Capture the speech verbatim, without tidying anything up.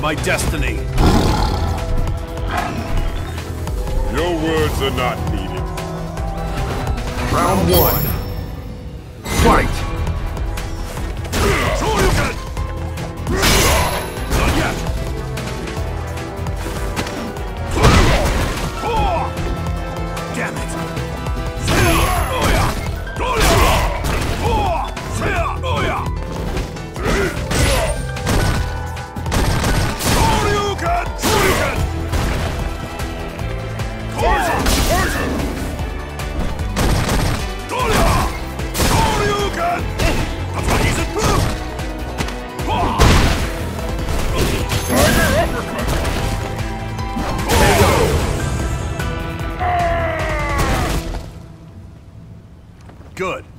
my destiny. Your words are not needed. Round one. Fight! Shoryuken! Not yet! Damn it! Shoryuken! Shoryuken! Poison! Poison! Good.